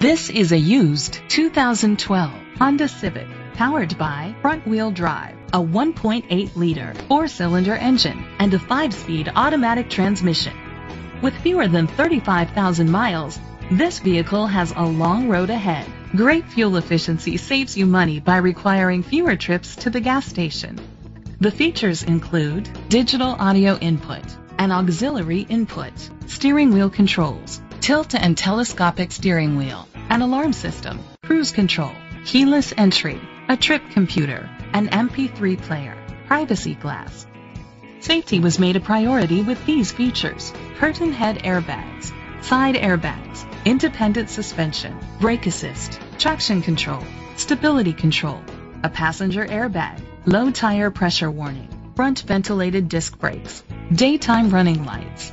This is a used 2012 Honda Civic, powered by front-wheel drive, a 1.8-liter 4-cylinder engine, and a 5-speed automatic transmission. With fewer than 35,000 miles, this vehicle has a long road ahead. Great fuel efficiency saves you money by requiring fewer trips to the gas station. The features include digital audio input, an auxiliary input, steering wheel controls, tilt and telescopic steering wheel, an alarm system, cruise control, keyless entry, a trip computer, an MP3 player, privacy glass. Safety was made a priority with these features: curtain head airbags, side airbags, independent suspension, brake assist, traction control, stability control, a passenger airbag, low tire pressure warning, front ventilated disc brakes, daytime running lights.